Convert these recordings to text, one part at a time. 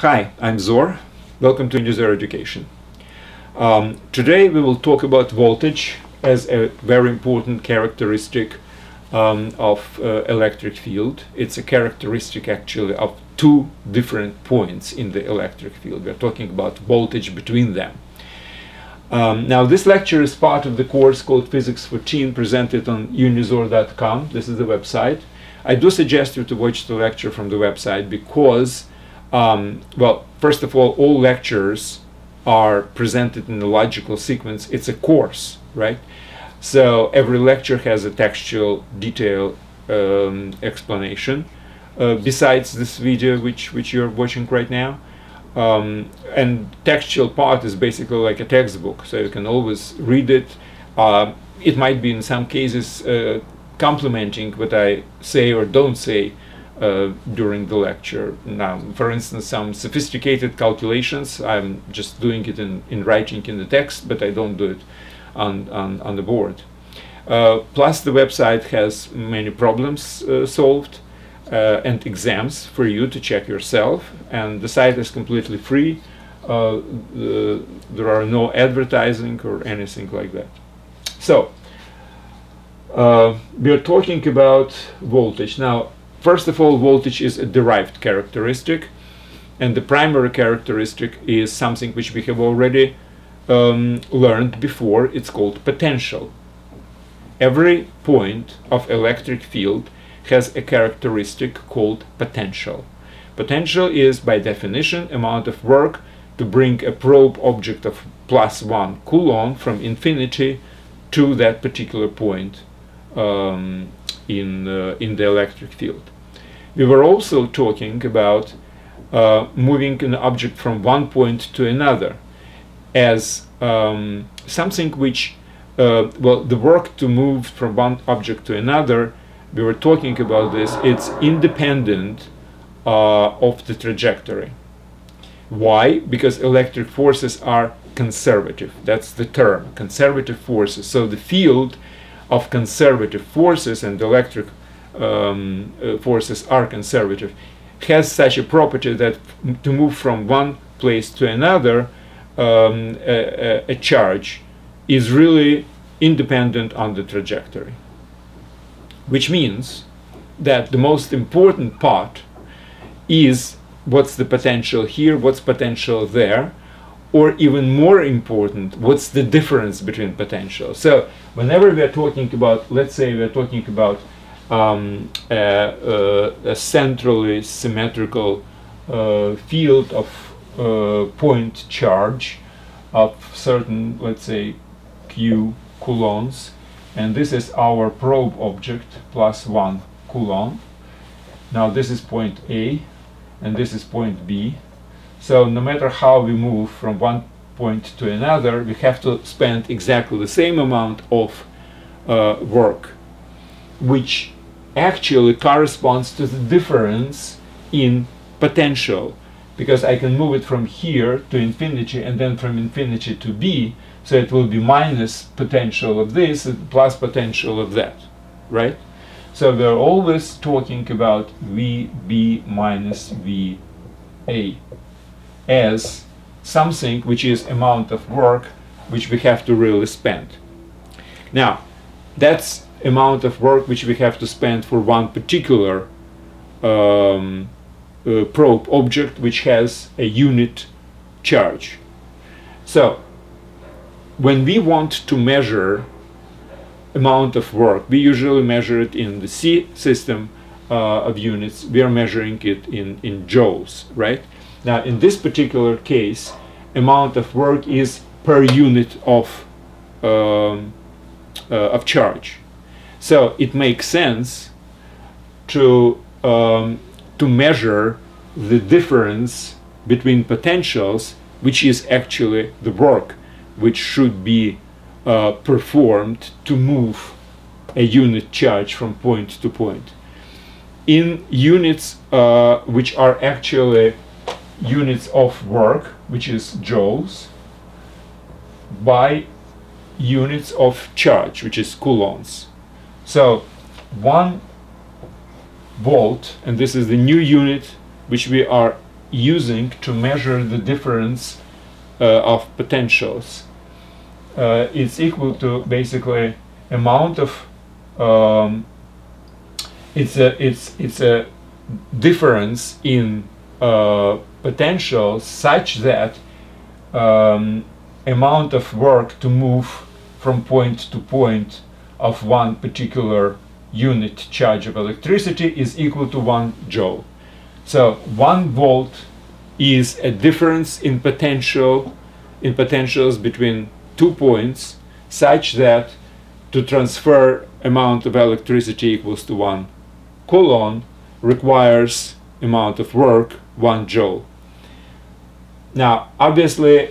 Hi, I'm Zor. Welcome to Unizor Education. Today we will talk about voltage as a very important characteristic of electric field. It's a characteristic actually of two different points in the electric field. We're talking about voltage between them. Now this lecture is part of the course called Physics4Teens presented on unizor.com. This is the website. I do suggest you to watch the lecture from the website because well, first of all lectures are presented in a logical sequence. It's a course, right? So every lecture has a textual detailed explanation besides this video which you're watching right now. And textual part is basically like a textbook, so you can always read it. It might be in some cases complementing what I say or don't say during the lecture. Now, for instance, some sophisticated calculations, I'm just doing it in writing in the text, but I don't do it on the board. Plus, the website has many problems solved and exams for you to check yourself. And the site is completely free. There are no advertising or anything like that. So, we are talking about voltage. Now, first of all, voltage is a derived characteristic, and the primary characteristic is something which we have already learned before. It's called potential. Every point of electric field has a characteristic called potential. Potential is, by definition, amount of work to bring a probe object of +1 Coulomb from infinity to that particular point in the electric field. We were also talking about moving an object from one point to another as something which, well, the work to move from one object to another, we were talking about this, it's independent of the trajectory. Why? Because electric forces are conservative. That's the term, conservative forces. So the field of conservative forces, and electric forces are conservative, has such a property that to move from one place to another, a charge is really independent on the trajectory. Which means that the most important part is what's the potential here, what's potential there, or even more important, what's the difference between potential. So whenever we're talking about, let's say we're talking about a centrally symmetrical field of point charge of certain, let's say, Q coulombs, and this is our probe object, +1 Coulomb. Now this is point A, and this is point B. So no matter how we move from one point to another, we have to spend exactly the same amount of work, which actually corresponds to the difference in potential, because I can move it from here to infinity and then from infinity to B, so it will be minus potential of this and plus potential of that, right? So we're always talking about VB minus VA as something which is amount of work which we have to really spend. Now, that's amount of work which we have to spend for one particular probe object which has a unit charge. So, when we want to measure amount of work, we usually measure it in the C system of units. We are measuring it in joules, right? Now, in this particular case, amount of work is per unit of charge. So it makes sense to measure the difference between potentials, which is actually the work which should be performed to move a unit charge from point to point. In units which are actually units of work, which is joules, by units of charge, which is coulombs. So 1 volt, and this is the new unit which we are using to measure the difference of potentials. It's equal to basically amount of it's a difference in potentials such that amount of work to move from point to point of one particular unit charge of electricity is equal to 1 joule. So 1 volt is a difference in potentials between 2 points such that to transfer amount of electricity equals to 1 coulomb requires amount of work 1 joule. Now obviously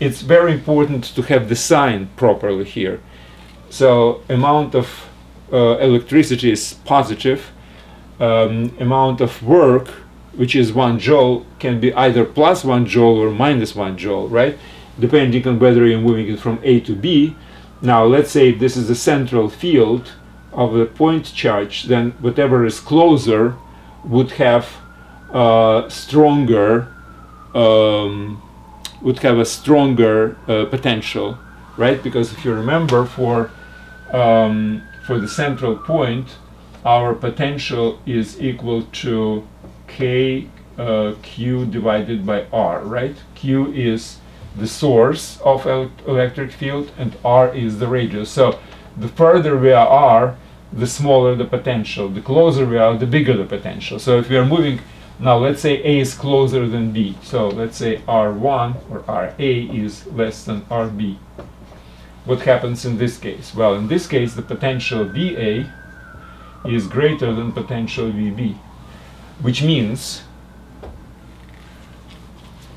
it's very important to have the sign properly here. So amount of electricity is positive, amount of work, which is 1 joule, can be either plus 1 joule or minus 1 joule, right? Depending on whether you're moving it from A to B. Now let's say this is the central field of the point charge, then whatever is closer would have a stronger potential, right? Because if you remember, for the central point, our potential is equal to Q divided by R, right? Q is the source of electric field and R is the radius. So the further we are, the smaller the potential. The closer we are, the bigger the potential. So if we are moving, now let's say A is closer than B. So let's say R1 or RA is less than RB. What happens in this case? Well, in this case, the potential VA is greater than potential VB, which means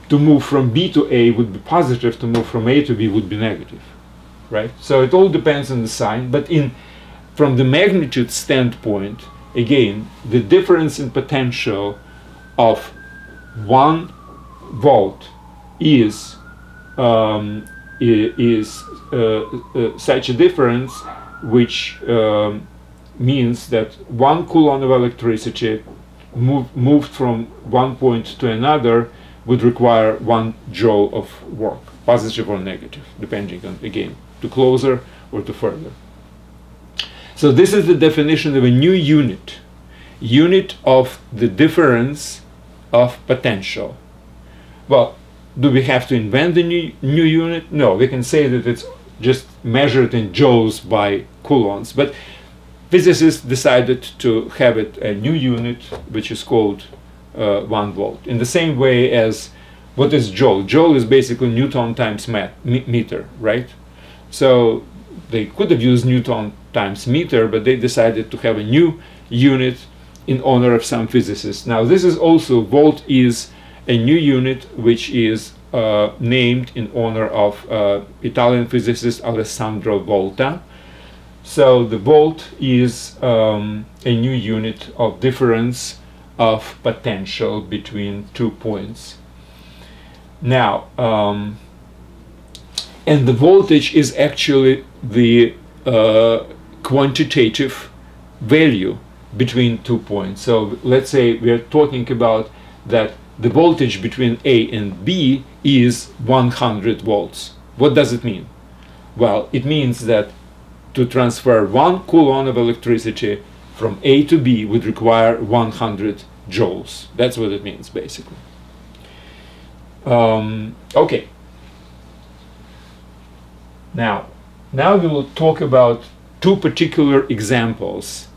to move from B to A would be positive, to move from A to B would be negative, right? So it all depends on the sign, but from the magnitude standpoint, again, the difference in potential of 1 volt is such a difference which means that 1 coulomb of electricity moved from one point to another would require 1 joule of work, positive or negative, depending on, again, to closer or to further. So this is the definition of a new unit, unit of the difference of potential. Well, do we have to invent a new unit? No, we can say that it's just measured in joules by coulombs, but physicists decided to have it a new unit, which is called 1 volt. In the same way as, what is joule? Joule is basically Newton times meter, right? So they could have used Newton times meter, but they decided to have a new unit in honor of some physicists. Now this is also, volt is a new unit which is named in honor of Italian physicist Alessandro Volta. So the volt is a new unit of difference of potential between 2 points. Now, and the voltage is actually the quantitative value between 2 points. So let's say we are talking about that the voltage between A and B is 100 volts. What does it mean? Well, it means that to transfer 1 coulomb of electricity from A to B would require 100 joules. That's what it means, basically. Okay. Now we will talk about two particular examples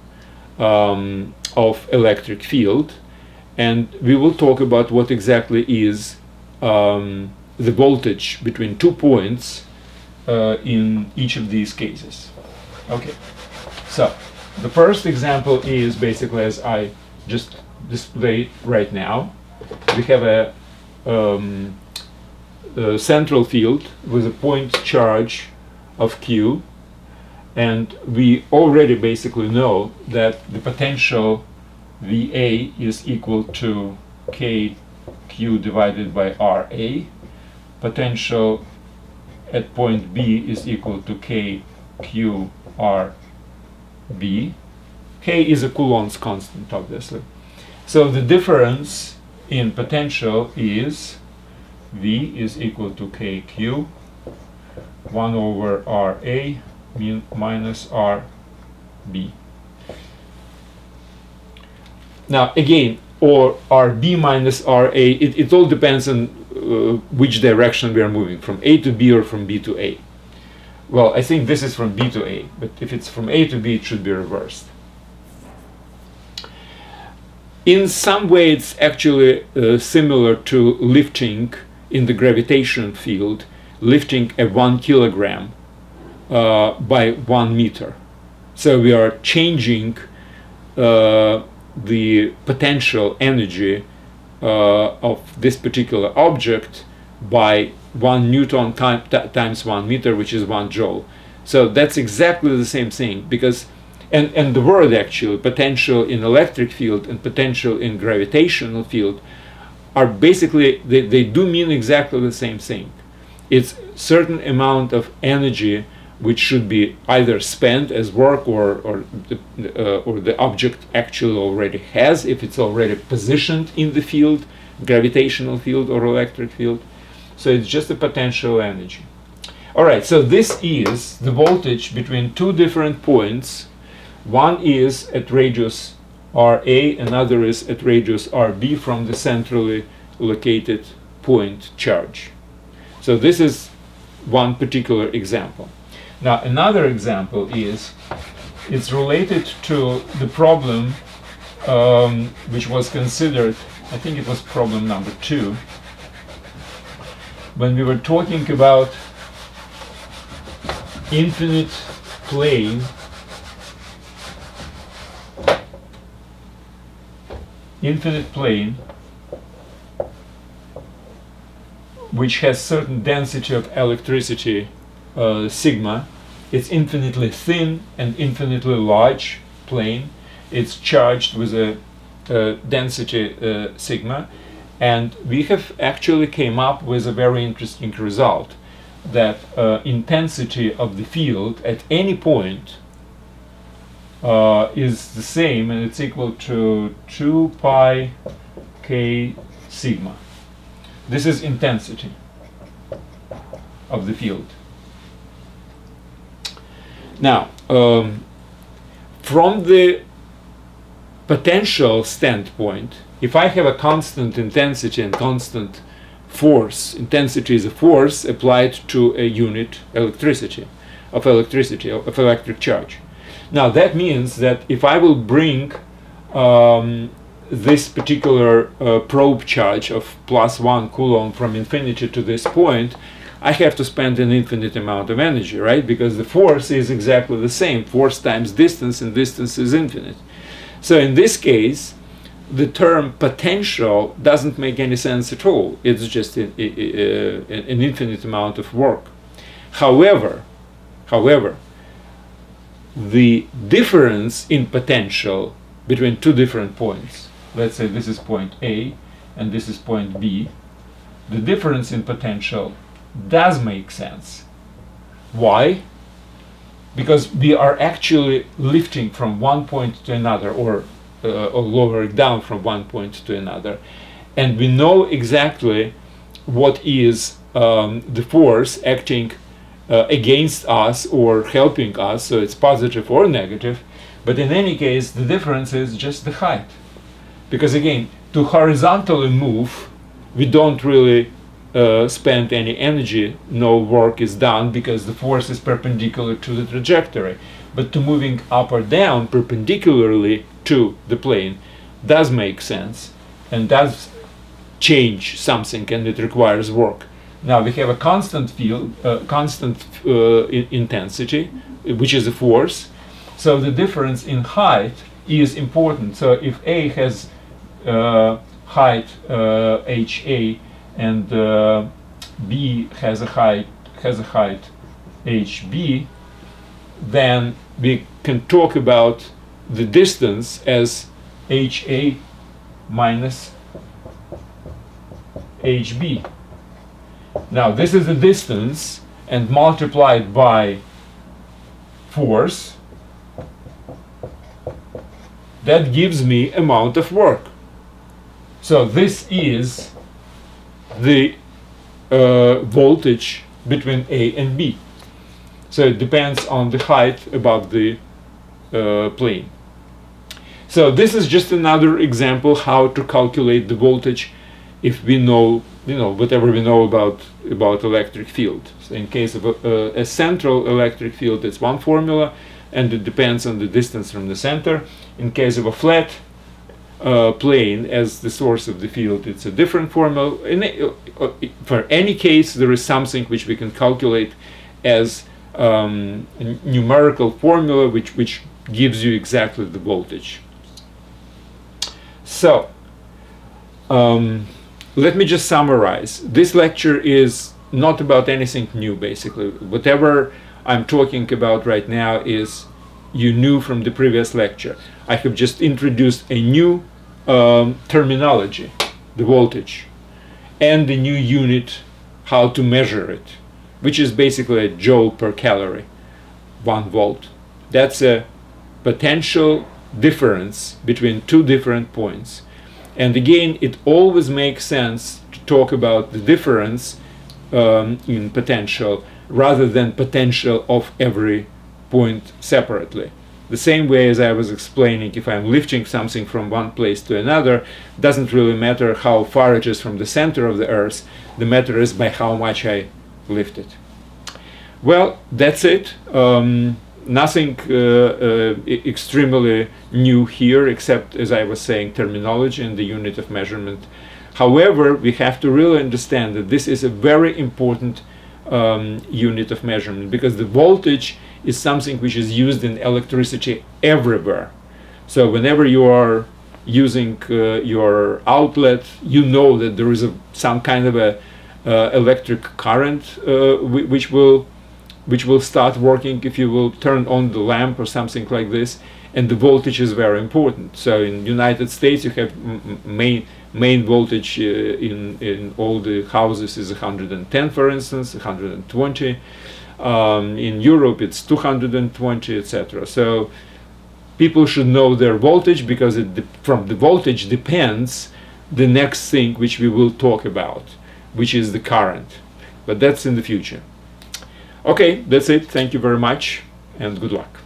of electric field, and we will talk about what exactly is the voltage between 2 points in each of these cases. Okay, so the first example is basically as I just displayed right now. We have a central field with a point charge of Q, and we already basically know that the potential VA is equal to KQ divided by RA. Potential at point B is equal to KQRB. K is a Coulomb's constant, obviously. So the difference in potential is V is equal to KQ 1 over RA minus RB. Now again, or RB minus RA, it all depends on which direction we are moving, from A to B or from B to A. Well, I think this is from B to A, but if it's from A to B, it should be reversed. In some way, it's actually similar to lifting in the gravitation field, lifting a 1 kilogram by 1 meter. So we are changing the potential energy of this particular object by 1 newton times 1 meter, which is 1 joule. So that's exactly the same thing, because and the word actually, potential in electric field and potential in gravitational field, are basically they do mean exactly the same thing. It's certain amount of energy which should be either spent as work or the object actually already has, if it's already positioned in the field, gravitational field or electric field. So it's just the potential energy. All right, so this is the voltage between two different points. One is at radius RA, another is at radius RB from the centrally located point charge. So this is one particular example. Now another example is, it's related to the problem which was considered, I think it was problem number 2, when we were talking about infinite plane, which has certain density of electricity sigma. It's infinitely thin and infinitely large plane. It's charged with a density sigma, and we have actually came up with a very interesting result that intensity of the field at any point is the same, and it's equal to 2 pi k sigma. This is intensity of the field. Now, from the potential standpoint, if I have a constant intensity and constant force, intensity is a force applied to a unit of electric charge. Now that means that if I will bring this particular probe charge of +1 Coulomb from infinity to this point, I have to spend an infinite amount of energy, right? Because the force is exactly the same, force times distance, and distance is infinite. So in this case, the term potential doesn't make any sense at all. It's just an infinite amount of work. However, the difference in potential between two different points, let's say this is point A and this is point B, the difference in potential does make sense. Why? Because we are actually lifting from one point to another, or lowering down from one point to another, and we know exactly what is the force acting against us or helping us, so it's positive or negative, but in any case the difference is just the height, because again, to horizontally move we don't really spend any energy, no work is done, because the force is perpendicular to the trajectory, but to moving up or down perpendicularly to the plane does make sense and does change something, and it requires work. Now we have a constant field, constant intensity, which is a force, so the difference in height is important. So if A has height HA and B has a height HB, then we can talk about the distance as HA minus HB. Now this is the distance, and multiplied by force, that gives me amount of work. So this is the voltage between A and B. So it depends on the height above the plane. So this is just another example how to calculate the voltage if we know, whatever we know about electric field. So in case of a central electric field, it's one formula, and it depends on the distance from the center. In case of a flat plane as the source of the field, it's a different formula. For any case, there is something which we can calculate as a numerical formula which gives you exactly the voltage. So let me just summarize. This lecture is not about anything new, basically. Whatever I'm talking about right now is you knew from the previous lecture. I have just introduced a new terminology, the voltage, and the new unit, how to measure it, which is basically a joule per calorie, 1 volt. That's a potential difference between two different points. And again, it always makes sense to talk about the difference in potential rather than potential of every point separately. The same way as I was explaining, if I'm lifting something from one place to another, doesn't really matter how far it is from the center of the Earth. The matter is by how much I lift it. Well, that's it. Nothing extremely new here, except, as I was saying, terminology and the unit of measurement. However, we have to really understand that this is a very important unit of measurement, because the voltage is something which is used in electricity everywhere. So whenever you are using your outlet, you know that there is some kind of a electric current which will start working if you will turn on the lamp or something like this, and the voltage is very important. So in the United States, you have main voltage in all the houses is 110, for instance, 120. In Europe, it's 220, etc. So people should know their voltage, because from the voltage depends the next thing which we will talk about, which is the current. But that's in the future. Okay, that's it. Thank you very much, and good luck.